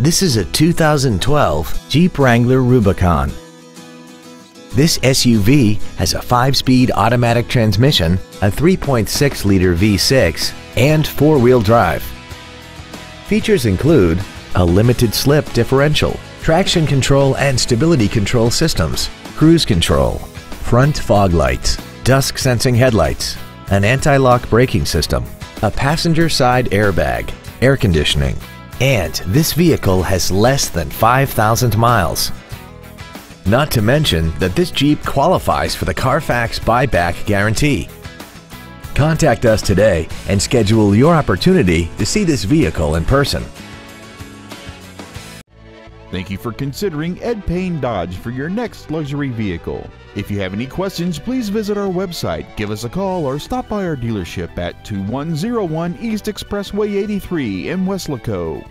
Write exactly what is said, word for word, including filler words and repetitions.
This is a two thousand twelve Jeep Wrangler Rubicon. This S U V has a five-speed automatic transmission, a three point six liter V six, and four-wheel drive. Features include a limited slip differential, traction control and stability control systems, cruise control, front fog lights, dusk sensing headlights, an anti-lock braking system, a passenger side airbag, air conditioning, and this vehicle has less than five thousand miles. Not to mention that this Jeep qualifies for the Carfax buyback guarantee. Contact us today and schedule your opportunity to see this vehicle in person. Thank you for considering Ed Payne Dodge for your next luxury vehicle. If you have any questions, please visit our website, give us a call, or stop by our dealership at two one zero one East Expressway eighty-three in Weslaco.